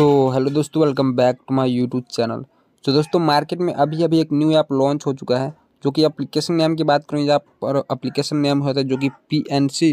Hello दोस्तों, welcome back to my YouTube channel. So दोस्तों, market में अभी एक न्यू ऐप लॉन्च हो चुका है, जो कि एप्लीकेशन नेम की बात करें पर एप्लीकेशन नेम होता है जो कि PNC।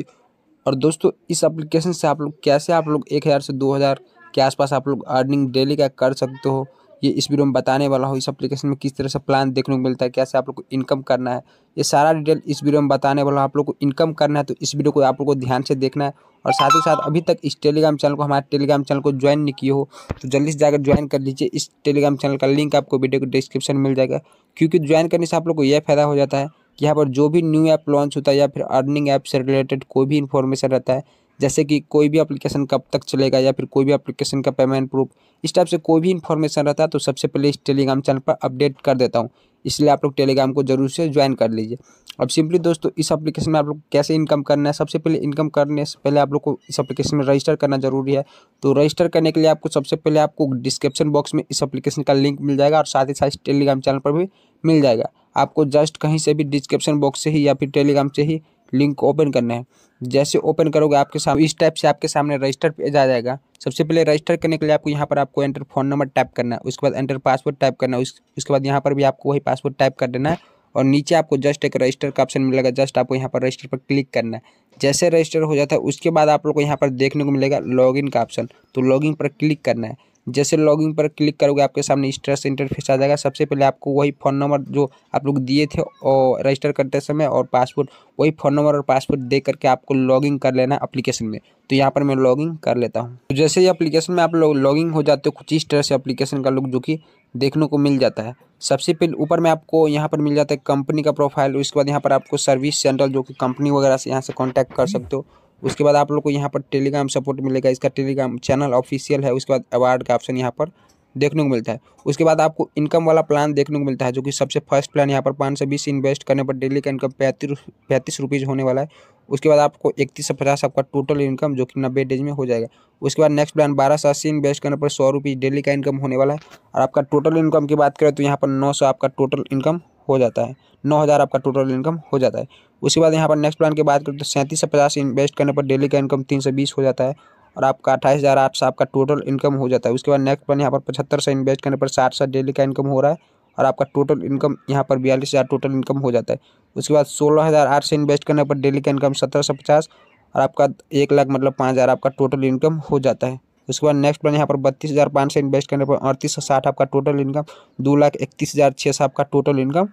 और दोस्तों, इस एप्लीकेशन से आप लोग 1000 से 2000 के आसपास आप लोग अर्निंग डेली का कर सकते हो। ये इस वीडियो में बताने वाला हो। इस एप्लीकेशन में किस तरह से प्लान देखने को मिलता है, कैसे आप लोग को इनकम करना है, ये सारा डिटेल इस वीडियो में बताने वाला हो। आप लोग को इनकम करना है तो इस वीडियो को आप लोग को ध्यान से देखना है। और साथ ही साथ अभी तक इस टेलीग्राम चैनल को, हमारे टेलीग्राम चैनल को ज्वाइन नहीं किए हो तो जल्दी से जाकर ज्वाइन कर लीजिए। इस टेलीग्राम चैनल का लिंक आपको वीडियो के डिस्क्रिप्शन में मिल जाएगा। क्योंकि ज्वाइन करने से आप लोग को यह फायदा हो जाता है कि यहाँ पर जो भी न्यू ऐप लॉन्च होता है या फिर अर्निंग ऐप से रिलेटेड कोई भी इन्फॉर्मेशन रहता है, जैसे कि कोई भी एप्लीकेशन कब तक चलेगा या फिर कोई भी एप्लीकेशन का पेमेंट प्रूफ, इस टाइप से कोई भी इन्फॉर्मेशन रहता है तो सबसे पहले इस टेलीग्राम चैनल पर अपडेट कर देता हूँ। इसलिए आप लोग टेलीग्राम को जरूर से ज्वाइन कर लीजिए। अब सिंपली दोस्तों, इस एप्लीकेशन में आप लोग कैसे इनकम करना है, सबसे पहले इनकम करने से पहले आप लोग को इस एप्लीकेशन में रजिस्टर करना जरूरी है। तो रजिस्टर करने के लिए आपको सबसे पहले आपको डिस्क्रिप्शन बॉक्स में इस एप्लीकेशन का लिंक मिल जाएगा और साथ ही साथ टेलीग्राम चैनल पर भी मिल जाएगा। आपको जस्ट कहीं से भी डिस्क्रिप्शन बॉक्स से ही या फिर टेलीग्राम से ही लिंक ओपन करना है। जैसे ओपन करोगे आपके सामने इस टाइप से आपके सामने रजिस्टर पेज आ जाएगा। सबसे पहले रजिस्टर करने के लिए आपको यहाँ पर आपको एंटर फ़ोन नंबर टाइप करना है, उसके बाद एंटर पासवर्ड टाइप करना है, उसके बाद यहाँ पर भी आपको वही पासवर्ड टाइप कर देना है। और नीचे आपको जस्ट एक रजिस्टर का ऑप्शन मिलेगा, जस्ट आपको यहाँ पर रजिस्टर पर क्लिक करना है। जैसे रजिस्टर हो जाता है उसके बाद आप लोग को यहाँ पर देखने को मिलेगा लॉगिन का ऑप्शन, तो लॉगिन पर क्लिक करना है। जैसे लॉगिन पर क्लिक करोगे आपके सामने इस तरह से इंटरफेस आ जाएगा। सबसे पहले आपको वही फ़ोन नंबर जो आप लोग दिए थे और रजिस्टर करते समय और पासवर्ड, वही फ़ोन नंबर और पासवर्ड दे करके आपको लॉगिन कर लेना है एप्लीकेशन में। तो यहाँ पर मैं लॉगिन कर लेता हूँ। तो जैसे ही एप्लीकेशन में आप लोग लॉगिन हो जाते हो, कुछ इस तरह से एप्लीकेशन का लुक जो कि देखने को मिल जाता है। सबसे पहले ऊपर में आपको यहाँ पर मिल जाता है कंपनी का प्रोफाइल, उसके बाद यहाँ पर आपको सर्विस सेंटर जो कि कंपनी वगैरह से यहाँ से कॉन्टैक्ट कर सकते हो। उसके बाद आप लोग को यहाँ पर टेलीग्राम सपोर्ट मिलेगा, इसका टेलीग्राम चैनल ऑफिशियल है। उसके बाद अवार्ड का ऑप्शन यहाँ पर देखने को मिलता है। उसके बाद आपको इनकम वाला प्लान देखने को मिलता है, जो कि सबसे फर्स्ट प्लान यहाँ पर 520 इन्वेस्ट करने पर डेली का इनकम 35 रुपीज़ होने वाला है। उसके बाद आपको 3150 आपका टोटल इनकम जो कि 90 डेज में हो जाएगा। उसके बाद नेक्स्ट प्लान 1280 इन्वेस्ट करने पर 100 रुपीज़ डेली का इनकम होने वाला है। और आपका टोटल इनकम की बात करें तो यहाँ पर 900 आपका टोटल इनकम हो जाता है, 9000 आपका टोटल इनकम हो जाता है। उसके बाद यहाँ पर नेक्स्ट प्लान की बात करें तो 3750 इन्वेस्ट करने पर डेली का इनकम 320 हो जाता है और आपका 28800 आपका टोटल इनकम हो जाता है। उसके बाद नेक्स्ट प्लान यहाँ पर 7500 इन्वेस्ट करने पर 60 डेली का इनकम हो रहा है और आपका टोटल इनकम यहाँ पर 42000 टोटल इनकम हो जाता है। उसके बाद 16800 इन्वेस्ट करने पर डेली का इनकम 1750 और आपका 1 लाख मतलब 5000 आपका टोटल इनकम हो जाता है। उसके बाद नेक्स्ट प्लान यहाँ पर 32500 इन्वेस्ट करने पर 3860 आपका टोटल इनकम, 2,31,600 आपका टोटल इनकम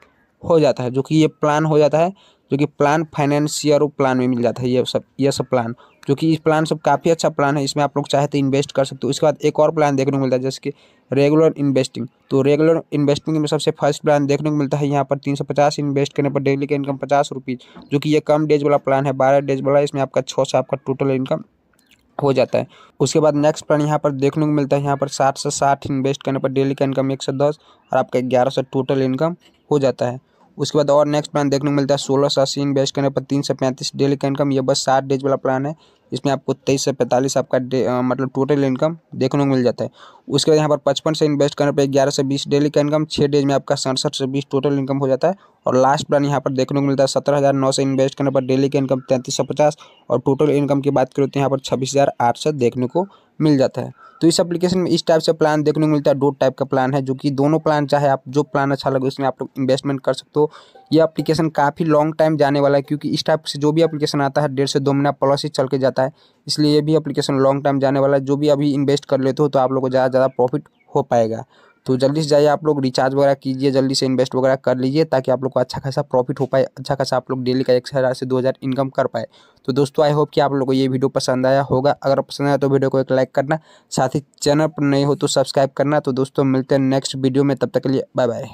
हो जाता है। जो कि ये प्लान हो जाता है, जो कि प्लान फाइनेंशियर प्लान में मिल जाता है। ये सब प्लान जो कि इस प्लान सब काफ़ी अच्छा प्लान है, इसमें आप लोग चाहे तो इन्वेस्ट कर सकते हो। उसके बाद एक और प्लान देखने को मिलता है जैसे कि रेगुलर इन्वेस्टिंग। तो रेगुलर इन्वेस्टिंग में सबसे फर्स्ट प्लान देखने को मिलता है यहाँ पर 350 इन्वेस्ट करने पर डेली का इनकम 50 रुपीज़, जो कि ये कम डेज वाला प्लान है, 12 डेज वाला। इसमें आपका 600 आपका टोटल इनकम हो जाता है। उसके बाद नेक्स्ट प्लान यहाँ पर देखने को मिलता है यहाँ पर 760 इन्वेस्ट करने पर डेली का इनकम 110 और आपका 1100 टोटल इनकम हो जाता है। उसके बाद और नेक्स्ट प्लान देखने को मिलता है 1680 इन्वेस्ट करने पर 335 डेली का इनकम, ये बस 60 डेज वाला प्लान है। इसमें आपको 23 से 45 आपका मतलब टोटल इनकम देखने को मिल जाता है। उसके बाद यहाँ पर 55 से इन्वेस्ट करने पर 1120 डेली का इनकम, 6 डेज में आपका 67 से 20 टोटल इनकम हो जाता है। और लास्ट प्लान यहाँ पर देखने को मिलता है 17900 इन्वेस्ट करने पर डेली का इनकम 3350 और टोटल इनकम की बात करें तो यहाँ पर 26800 देखने को मिल जाता है। तो इस एप्लीकेशन में इस टाइप से प्लान देखने को मिलता है। 2 टाइप का प्लान है, जो कि दोनों प्लान चाहे आप जो प्लान अच्छा लगे उसमें आप लोग इन्वेस्टमेंट कर सकते हो। ये एप्लीकेशन काफ़ी लॉन्ग टाइम जाने वाला है, क्योंकि इस टाइप से जो भी एप्लीकेशन आता है 1.5 से 2 महीना प्लस ही चल के जाता है। इसलिए ये भी एप्लीकेशन लॉन्ग टाइम जाने वाला है। जो भी अभी इन्वेस्ट कर लेते हो तो आप लोग को ज़्यादा प्रॉफिट हो पाएगा। तो जल्दी से जाइए, आप लोग रिचार्ज वगैरह कीजिए, जल्दी से इन्वेस्ट वगैरह कर लीजिए, ताकि आप लोग को अच्छा खासा प्रॉफिट हो पाए, अच्छा खासा आप लोग डेली का 1000 से 2000 इनकम कर पाए। तो दोस्तों, आई होप कि आप लोगों को ये वीडियो पसंद आया होगा। अगर पसंद आया तो वीडियो को एक लाइक करना, साथ ही चैनल पर नए हो तो सब्सक्राइब करना। तो दोस्तों, मिलते हैं नेक्स्ट वीडियो में, तब तक के लिए बाय बाय।